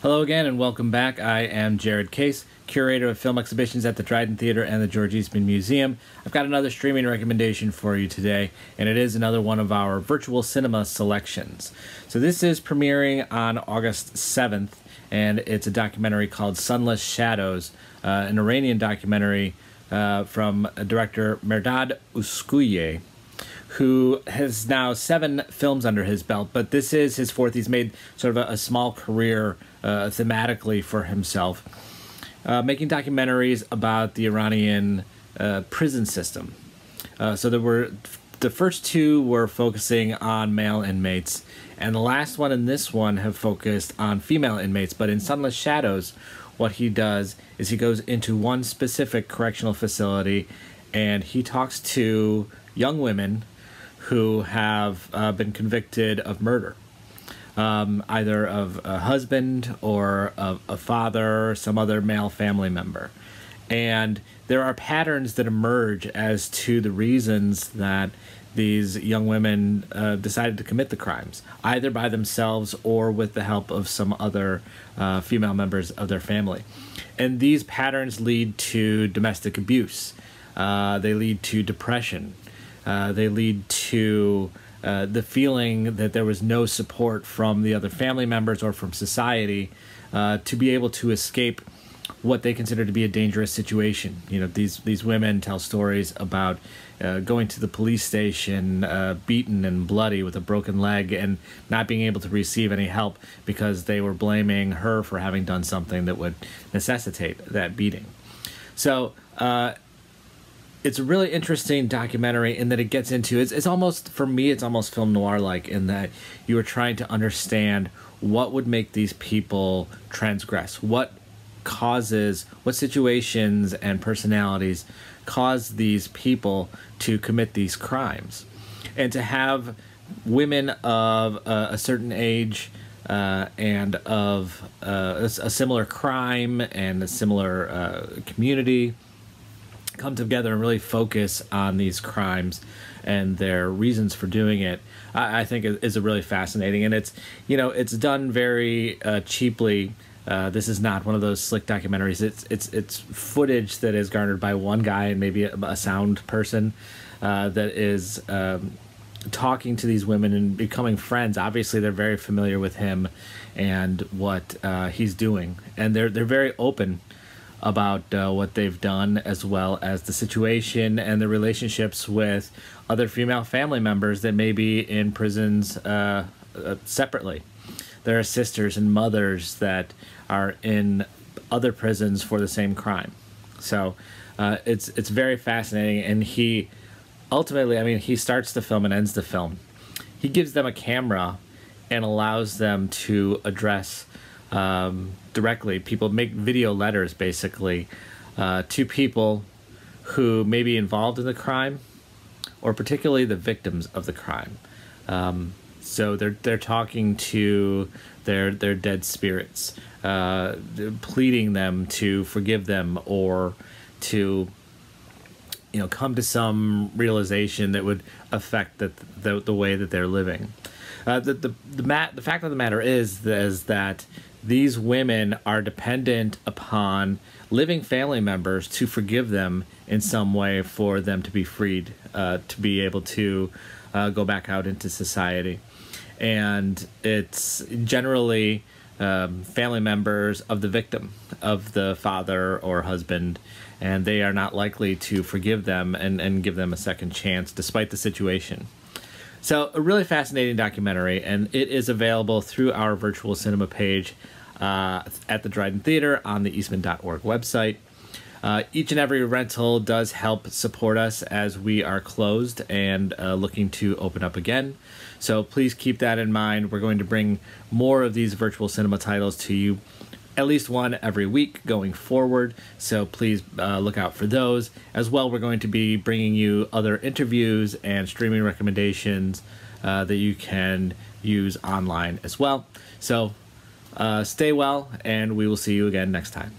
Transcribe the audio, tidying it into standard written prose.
Hello again and welcome back. I am Jared Case, curator of film exhibitions at the Dryden Theatre and the George Eastman Museum. I've got another streaming recommendation for you today, and it is another one of our virtual cinema selections. So this is premiering on August 7th, and it's a documentary called Sunless Shadows, an Iranian documentary from director Mehrdad Oskouei, who has now 7 films under his belt, but this is his 4th. He's made sort of a small career thematically for himself, making documentaries about the Iranian prison system. So there were the first 2 were focusing on male inmates, and the last one and this one have focused on female inmates. But in Sunless Shadows, what he does is he goes into one specific correctional facility, and he talks to young women who have been convicted of murder, either of a husband or of a father or some other male family member. And there are patterns that emerge as to the reasons that these young women decided to commit the crimes, either by themselves or with the help of some other female members of their family. And these patterns lead to domestic abuse. They lead to depression. They lead to the feeling that there was no support from the other family members or from society to be able to escape what they consider to be a dangerous situation. You know, these women tell stories about going to the police station beaten and bloody with a broken leg and not being able to receive any help because they were blaming her for having done something that would necessitate that beating. So it's a really interesting documentary in that it gets into, it's almost, for me, it's almost film noir-like in that you are trying to understand what would make these people transgress, what causes, what situations and personalities cause these people to commit these crimes. And to have women of a certain age and of a similar crime and a similar community come together and really focus on these crimes and their reasons for doing it, I think is a really fascinating. And it's, you know, it's done very cheaply. This is not one of those slick documentaries. It's footage that is garnered by one guy and maybe a sound person that is talking to these women and becoming friends. Obviously, they're very familiar with him and what he's doing, and they're very open about what they've done, as well as the situation and the relationships with other female family members that may be in prisons separately. There are sisters and mothers that are in other prisons for the same crime. So it's very fascinating, and he ultimately, I mean, he starts the film and ends the film. He gives them a camera and allows them to address directly. People make video letters, basically, to people who may be involved in the crime, or particularly the victims of the crime. So they're talking to their dead spirits, pleading them to forgive them or to, you know, come to some realization that would affect the way that they're living. The fact of the matter is that these women are dependent upon living family members to forgive them in some way for them to be freed, to be able to go back out into society. And it's generally family members of the victim, of the father or husband, and they are not likely to forgive them and give them a second chance despite the situation. So a really fascinating documentary, and it is available through our virtual cinema page at the Dryden Theatre on the eastman.org website. Each and every rental does help support us as we are closed and looking to open up again. So please keep that in mind. We're going to bring more of these virtual cinema titles to you, at least one every week going forward, so please look out for those. As well, we're going to be bringing you other interviews and streaming recommendations that you can use online as well. So stay well, and we will see you again next time.